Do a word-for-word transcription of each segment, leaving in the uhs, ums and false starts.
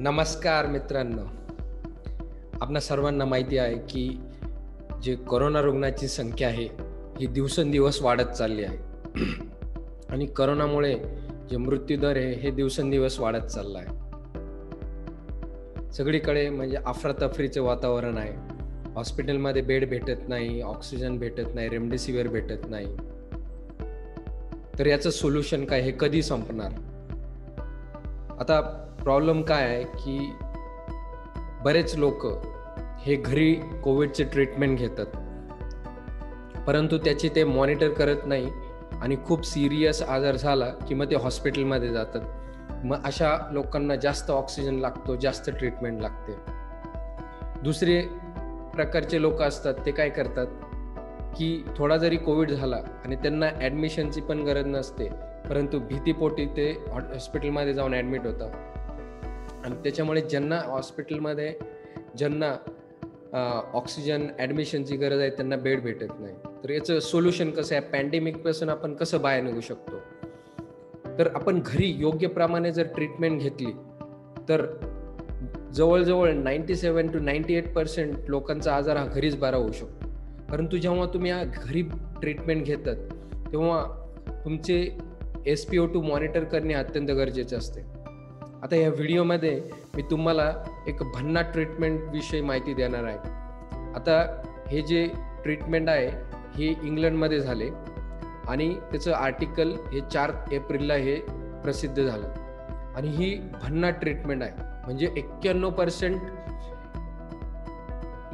नमस्कार मित्रांनो, आपणा सर्वांना माहिती आहे की जे कोरोना रुग्णांची संख्या आहे ही दिवसेंदिवस वाढत चालली आहे आणि कोरोनामुळे जे मृत्यूदर आहे हे दिवसेंदिवस वाढत चालला आहे। सगळीकडे म्हणजे अफरातफरीचे वातावरण आहे। हॉस्पिटलमध्ये बेड भेटत नाही, ऑक्सिजन भेटत नाही, रेमडेसिवीर भेटत नाही। तर याचं सोल्युशन काय, हे कधी संपणार? आता प्रॉब्लेम काय आहे की बरेच लोक हे घरी कोविडचे ट्रीटमेंट घेतात, परंतु त्याची ते मॉनिटर करत नाही आणि खूप सिरियस आजार झाला की मग ते हॉस्पिटलमध्ये जातात। मग अशा लोकांना जास्त ऑक्सिजन लागतो, जास्त ट्रीटमेंट लागते। दुसरे प्रकारचे लोक असतात, ते काय करतात की थोडा जरी कोविड झाला आणि त्यांना ॲडमिशनची पण गरज नसते, परंतु भीतीपोटी ते हॉस्पिटलमध्ये जाऊन ॲडमिट होतात आणि त्याच्यामुळे ज्यांना हॉस्पिटलमध्ये ज्यांना ऑक्सिजन ॲडमिशनची गरज आहे त्यांना बेड भेटत नाही। तर याचं सोल्युशन कसं आहे, पॅन्डेमिकपासून आपण कसं बाहेर निघू शकतो? तर आपण घरी योग्य प्रमाणे जर ट्रीटमेंट घेतली तर जवळजवळ ninety seven to ninety eight percent लोकांचा आजार हा घरीच बरा होऊ शकतो। परंतु जेव्हा तुम्ही हा घरी ट्रीटमेंट घेतात तेव्हा तुमचे S P O two monitor करणे अत्यंत गरजेचे असते। आता या व्हिडिओमध्ये मी तुम्हाला एक भन्ना ट्रीटमेंटविषयी माहिती देणार आहे। आता हे जे ट्रीटमेंट आहे हे इंग्लंडमध्ये झाले आणि त्याचं आर्टिकल हे चार एप्रिलला हे प्रसिद्ध झालं आणि ही भन्ना ट्रीटमेंट आहे। म्हणजे एक्क्याण्णव पर्सेंट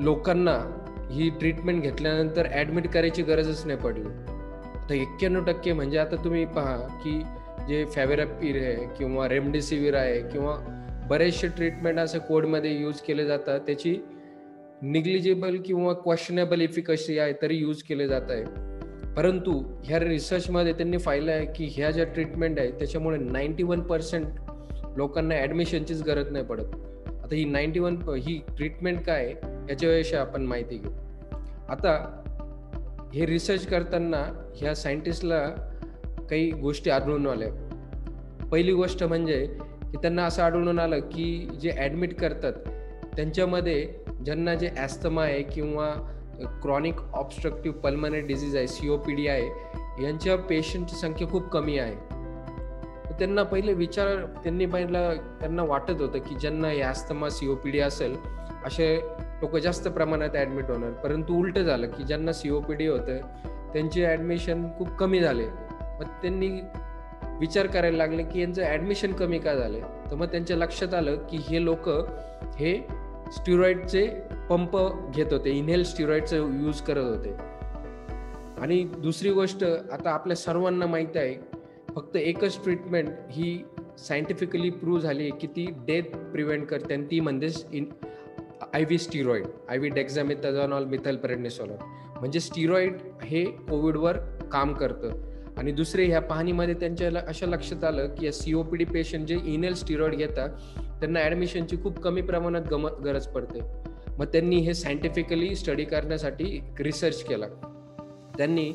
लोकांना ही ट्रीटमेंट घेतल्यानंतर ॲडमिट करायची गरजच नाही पडली। आता एक्क्याण्णव टक्के म्हणजे आता तुम्ही पहा की जे फॅव्हिपिर आहे किंवा रेमडेसिवीर आहे किंवा बरेचसे ट्रीटमेंट असे कोडमध्ये यूज केले जातात, त्याची निग्लिजिबल किंवा क्वेश्चनेबल इफिकसी आहे तरी यूज केले जात आहे। परंतु ह्या रिसर्चमध्ये त्यांनी पाहिलं आहे की ह्या ज्या ट्रीटमेंट आहे त्याच्यामुळे नाईंटी वन पर्सेंट लोकांना ॲडमिशनचीच गरज नाही पडत। आता ही नाईंटी वन ही ट्रीटमेंट काय याच्याविषयी आपण माहिती घेऊ। आता हे रिसर्च करताना ह्या सायंटिस्टला काही गोष्टी आढळून आल्या। पहिली गोष्ट म्हणजे की त्यांना असं आढळून आलं की जे ॲडमिट करतात त्यांच्यामध्ये ज्यांना जे ॲस्थमा आहे किंवा क्रॉनिक ऑब्स्ट्रक्टिव्ह पल्मनरी डिझीज आहे, सी ओ पी डी आहे, यांच्या पेशंटची संख्या खूप कमी आहे। त्यांना पहिले विचार त्यांनी पहिला त्यांना वाटत होतं की ज्यांना हे ॲस्थमा सी ओ पी डी असेल असे लोक जास्त प्रमाणात ॲडमिट होणार, परंतु उलटं झालं की ज्यांना सी ओ पी डी होतं त्यांचे ॲडमिशन खूप कमी झाले। मग त्यांनी विचार करायला लागले की यांचं ॲडमिशन कमी का झाले? तर मग त्यांच्या लक्षात आलं की हे लोक हे स्टिरॉइडचे पंप घेत होते, इनहेल स्टिरॉइडचा यूज करत होते। आणि दुसरी गोष्ट आता आपल्या सर्वांना माहीत आहे, फक्त एकच ट्रीटमेंट ही सायंटिफिकली प्रूव्ह झाली की ती डेथ प्रिव्हेंट करते आणि ती म्हणजेच in I V steroid, I V डेक्झामेथाझॉनॉल methyl prednisolone. म्हणजे स्टिरॉइड हे कोविडवर काम करतं। आणि दुसरे ह्या पाहणीमध्ये त्यांच्या अशा लक्षात आलं की C O P D patient जे इनहेल स्टिरॉइड घेतात त्यांना ॲडमिशनची खूप कमी प्रमाणात गम गरज पडते। मग त्यांनी हे सायंटिफिकली स्टडी करण्यासाठी एक रिसर्च केला। त्यांनी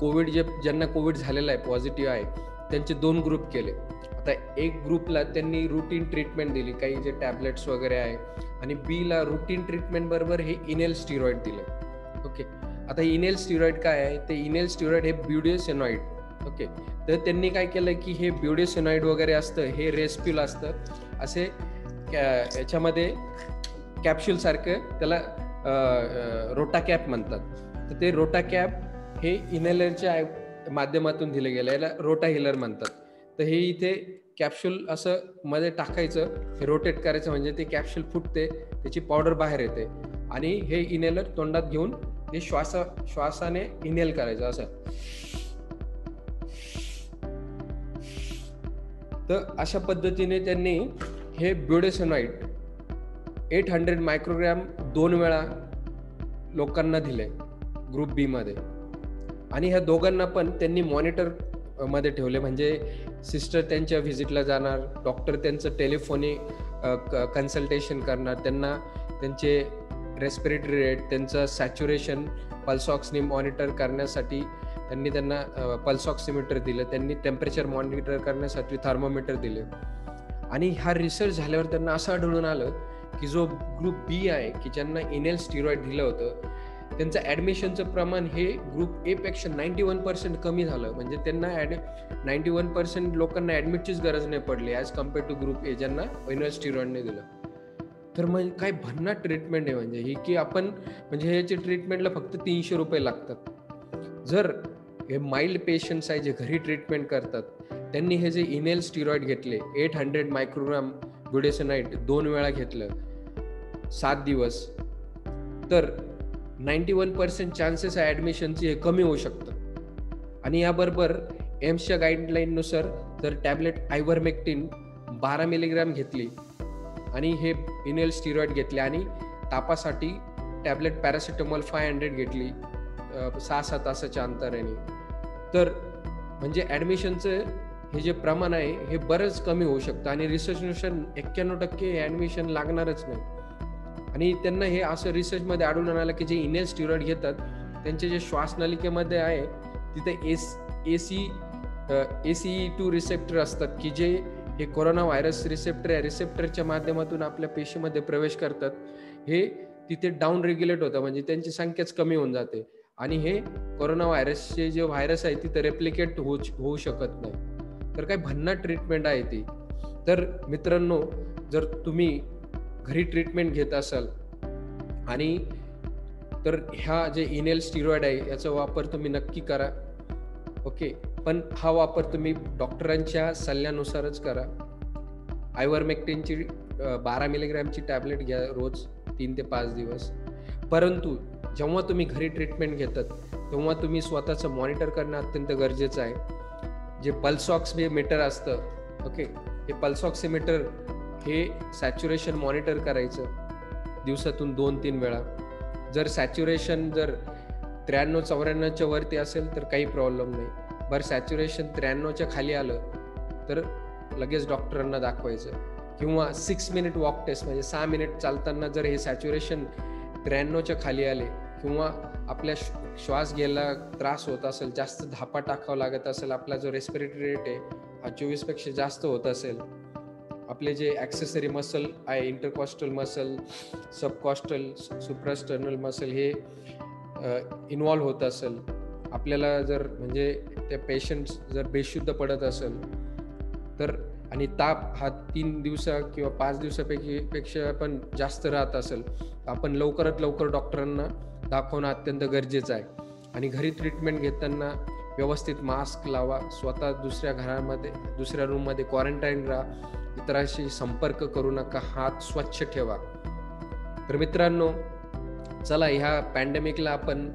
कोविड जे ज्यांना कोविड झालेला आहे, पॉझिटिव्ह आहे, त्यांचे दोन ग्रुप केले। आता एक ग्रुपला त्यांनी रुटीन ट्रीटमेंट दिली, काही जे टॅबलेट्स वगैरे आहे, आणि बीला रुटीन ट्रीटमेंट बरोबर हे इनहेल स्टिरॉइड दिले। ओके, आता इनहेल स्टिरॉइड काय आहे? ते इनहेल स्टिरॉइड हे ब्युडेसोनाइड। ओके, तर त्यांनी काय केलं की हे ब्युडेसोनाइड वगैरे असतं, हे रेस्प्युल असतं, असे याच्यामध्ये कॅप्सूलसारखं, त्याला रोटा कॅप म्हणतात। तर ते रोटा कॅप हे इनहेलरच्या माध्यमातून दिले गेलं, याला रोटा हिलर म्हणतात। तर हे इथे कॅप्सूल असं मध्ये टाकायचं, हे रोटेट करायचं, म्हणजे ते कॅप्सूल फुटते, त्याची पावडर बाहेर येते आणि हे इनहेलर तोंडात घेऊन हे श्वासा श्वासाने इनहेल करायचं असं। तर अशा पद्धतीने त्यांनी हे ब्युडेसोनाइड एट हंड्रेड मायक्रोग्रॅम दोन वेळा लोकांना दिले ग्रुप बी मध्ये, आणि ह्या दोघांना पण त्यांनी मॉनिटर मध्ये ठेवले। म्हणजे सिस्टर त्यांच्या व्हिजिटला जाणार, डॉक्टर त्यांचं टेलिफोनिक कन्सल्टेशन करणार, त्यांना त्यांचे रेस्पिरेटरी रेट, त्यांचं सॅच्युरेशन पल्सॉक्सनी मॉनिटर करण्यासाठी त्यांनी त्यांना पल्सॉक्सिमीटर दिलं, त्यांनी टेम्परेचर मॉनिटर करण्यासाठी थर्मोमीटर दिले। आणि हा रिसर्च झाल्यावर त्यांना असं आढळून आलं की जो ग्रुप बी आहे की ज्यांना इनहेल स्टिरॉइड दिलं होतं त्यांचं ॲडमिशनचं प्रमाण हे ग्रुप ए पेक्षा नाईंटी वन पर्सेंट कमी झालं. म्हणजे त्यांना ॲड नाईंटी वन पर्सेंट लोकांना ॲडमिटचीच गरज नाही पडली as compared to group A ज्यांना इनहेल स्टिरॉइडने दिलं. तर मग काय भन्नाट ट्रीटमेंट आहे म्हणजे ही की आपण म्हणजे ह्याची ट्रीटमेंटला फक्त तीनशे रुपये लागतात. जर हे माइल्ड पेशंट्स आहे जे घरी ट्रीटमेंट करतात त्यांनी हे जे इनहेल स्टिरॉइड घेतले एट हंड्रेड मायक्रोग्राम बुडेसोनाईड दोन वेळा घेतलं सात दिवस तर नाईंटी वन पर्सेंट चान्सेस आहे ॲडमिशनची हे कमी होऊ शकतं. आणि याबरोबर एम्सच्या गाईडलाईननुसार जर टॅबलेट आयव्हरमेक्टिन बारा मिलीग्रॅम घेतली आणि हे इनहेल स्टिरॉइड घेतले आणि तापासाठी टॅबलेट पॅरासिटामॉल फाय हंड्रेड घेतली सहा सात तासाच्या अंतराने तर म्हणजे ॲडमिशनचं हे जे प्रमाण आहे हे बरंच कमी होऊ शकतं. आणि रिसर्चनुसार एक्क्याण्णव टक्के हे ॲडमिशन लागणारच नाही. आणि त्यांना हे असं रिसर्चमध्ये आढळून आलं की जे इनहेल स्टिरॉइड घेतात त्यांचे जे श्वासनलिकेमध्ये आहे तिथे S AC A C E two receptor असतात की जे हे कोरोना व्हायरस रिसेप्टर या रिसेप्टरच्या माध्यमातून आपल्या पेशीमध्ये प्रवेश करतात. हे तिथे डाऊन रेग्युलेट होतं म्हणजे त्यांची संख्याच कमी होऊन जाते आणि हे कोरोना व्हायरसचे जे व्हायरस आहे तिथे रेप्लिकेट होऊ होऊ शकत नाही. तर काय भन्नाट ट्रीटमेंट आहे ती. तर मित्रांनो जर तुम्ही घरी ट्रीटमेंट घेत असाल आणि तर ह्या जे इनहेल स्टिरॉइड आहे याचा वापर तुम्ही नक्की करा. ओके पण हा वापर तुम्ही डॉक्टरांच्या सल्ल्यानुसारच करा. आयव्हरमेक्टिनची बारा मिलीग्रॅमची टॅबलेट घ्या रोज तीन ते पाच दिवस. परंतु जेव्हा तुम्ही घरी ट्रीटमेंट घेतात तेव्हा तुम्ही स्वतःचं मॉनिटर करणं अत्यंत गरजेचं आहे. जे पल्स ऑक्सीमीटर असतं ओके हे पल्स ऑक्सीमीटर हे सॅच्युरेशन मॉनिटर करायचं दिवसातून दोन तीन वेळा. जर सॅच्युरेशन जर त्र्याण्णव चौऱ्याण्णवच्या वरती असेल तर काही प्रॉब्लेम नाही. बरं सॅच्युरेशन त्र्याण्णवच्या खाली आलं तर लगेच डॉक्टरांना दाखवायचं. किंवा सिक्स मिनिट वॉक टेस्ट म्हणजे सहा मिनिट चालताना जर हे सॅच्युरेशन त्र्याण्णवच्या खाली आले किंवा आपल्या श्वास घ्यायला त्रास होत असेल जास्त धापा टाकावा लागत असेल आपला जो रेस्पिरेटरी रेट आहे हा चोवीसपेक्षा जास्त होत असेल आपले जे ॲक्सेसरी मसल आहे intercostal muscle subcostal suprasternal muscle हे इन्वॉल्व्ह होत असेल आपल्याला जर म्हणजे त्या पेशंट्स जर बेशुद्ध पडत असेल तर आणि ताप हा तीन दिवसा किंवा पाच दिवसापैकी पेक्षा पण जास्त राहत असेल तर आपण लवकरात लवकर डॉक्टरांना दाखवणं अत्यंत गरजेचं आहे. आणि घरी ट्रीटमेंट घेताना व्यवस्थित मास्क लावा स्वतः दुसऱ्या घरामध्ये दुसऱ्या रूममध्ये क्वारंटाईन राहा इतरांशी संपर्क करू नका हात स्वच्छ ठेवा. तर मित्रांनो चला ह्या पॅन्डेमिकला आपण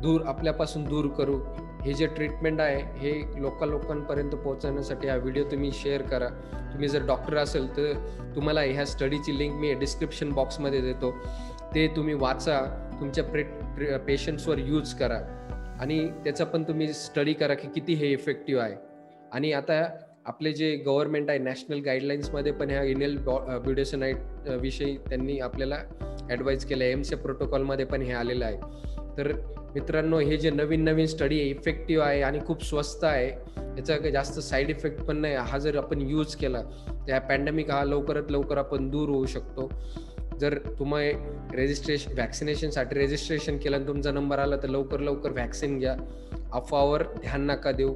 दूर आपल्यापासून दूर करू. हे जे ट्रीटमेंट आहे हे लोक लोकांपर्यंत पोहोचवण्यासाठी हा व्हिडिओ तुम्ही शेअर करा. तुम्ही जर डॉक्टर असेल तर तुम्हाला ह्या स्टडीची लिंक मी डिस्क्रिप्शन बॉक्समध्ये देतो ते तुम्ही वाचा तुमच्या प्रे पेशंट्सवर यूज करा आणि त्याचा पण तुम्ही स्टडी करा की किती हे इफेक्टिव्ह आहे. आणि आता आपले जे गव्हर्नमेंट आहे नॅशनल गाईडलाईन्समध्ये पण ह्या इनहेल बुडेसोनाईड विषयी त्यांनी आपल्याला ॲडवाईज केलं आहे. एम्सच्या प्रोटोकॉलमध्ये पण हे आलेलं आहे. तर मित्रांनो हे जे नवीन नवीन स्टडी आहे इफेक्टिव्ह आहे आणि खूप स्वस्त आहे याचा काही जास्त साईड इफेक्ट पण नाही. हा जर आपण यूज केला तर हा पॅन्डेमिक हा लवकरात लवकर आपण दूर होऊ शकतो. जर तुम्ही रेजिस्ट्रेशन व्हॅक्सिनेशनसाठी रेजिस्ट्रेशन केलं आणि तुमचा नंबर आला तर लवकर लवकर व्हॅक्सिन घ्या. अफवावर ध्यान नका देऊ.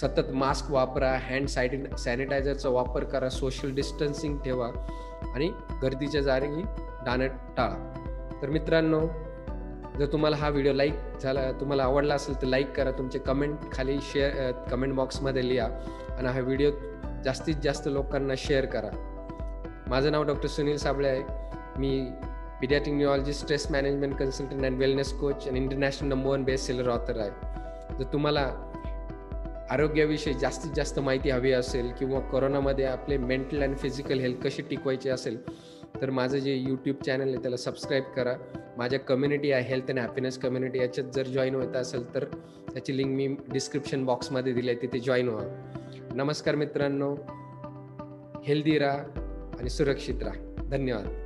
सतत मास्क वापरा हँड सॅनिटायझर सॅनिटायझरचा वापर करा सोशल डिस्टन्सिंग ठेवा आणि गर्दीच्या जागी जाणं टाळा. तर मित्रांनो जर तुम्हाला हा व्हिडिओ लाईक झाला तुम्हाला आवडला असेल तर लाईक करा. तुमचे कमेंट खाली शेअर कमेंट बॉक्समध्ये लिहा आणि हा व्हिडिओ जास्तीत जास्त लोकांना शेअर करा. माझं नाव डॉक्टर सुनील साबळे आहे. मी paediatric neurologist stress management consultant and wellness coach आणि international number one best seller author आहे. जर तुम्हाला आरोग्याविषयी जास्तीत जास्त माहिती हवी असेल किंवा कोरोनामध्ये आपले मेंटल अँड फिजिकल हेल्थ कशी टिकवायची असेल तर माझं जे यूट्यूब चॅनल आहे त्याला सबस्क्राईब करा. माझ्या कम्युनिटी आहे हेल्थ अँड हॅपीनेस कम्युनिटी याच्यात जर जॉईन होत असेल तर त्याची लिंक मी डिस्क्रिप्शन बॉक्समध्ये दिली आहे तिथे जॉईन व्हा. नमस्कार मित्रांनो. हेल्दी राहा आणि सुरक्षित राहा. धन्यवाद.